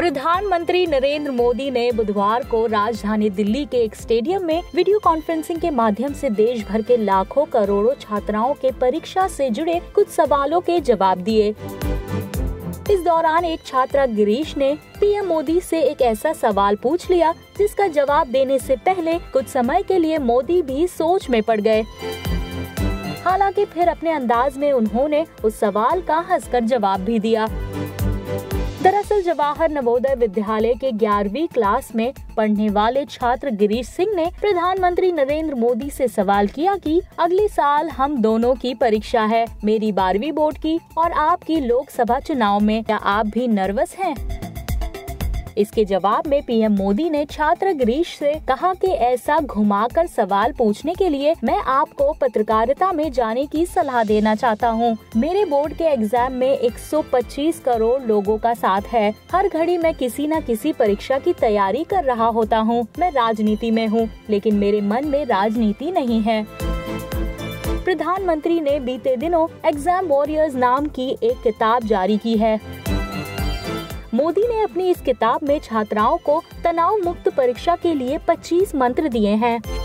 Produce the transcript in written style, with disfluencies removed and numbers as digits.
प्रधानमंत्री नरेंद्र मोदी ने बुधवार को राजधानी दिल्ली के एक स्टेडियम में वीडियो कॉन्फ्रेंसिंग के माध्यम से देश भर के लाखों करोड़ों छात्राओं के परीक्षा से जुड़े कुछ सवालों के जवाब दिए। इस दौरान एक छात्रा गिरीश ने पीएम मोदी से एक ऐसा सवाल पूछ लिया जिसका जवाब देने से पहले कुछ समय के लिए मोदी भी सोच में पड़ गए। हालांकि फिर अपने अंदाज में उन्होंने उस सवाल का हंसकर जवाब भी दिया। दरअसल जवाहर नवोदय विद्यालय के 11वीं क्लास में पढ़ने वाले छात्र गिरीश सिंह ने प्रधानमंत्री नरेंद्र मोदी से सवाल किया कि अगले साल हम दोनों की परीक्षा है, मेरी 12वीं बोर्ड की और आपकी लोकसभा चुनाव में, क्या आप भी नर्वस हैं? इसके जवाब में पीएम मोदी ने छात्र गिरीश से कहा कि ऐसा घुमाकर सवाल पूछने के लिए मैं आपको पत्रकारिता में जाने की सलाह देना चाहता हूं। मेरे बोर्ड के एग्जाम में 125 करोड़ लोगों का साथ है। हर घड़ी मैं किसी न किसी परीक्षा की तैयारी कर रहा होता हूं। मैं राजनीति में हूं, लेकिन मेरे मन में राजनीति नहीं है। प्रधानमंत्री ने बीते दिनों एग्जाम वॉरियर्स नाम की एक किताब जारी की है। मोदी ने अपनी इस किताब में छात्राओं को तनाव मुक्त परीक्षा के लिए 25 मंत्र दिए हैं।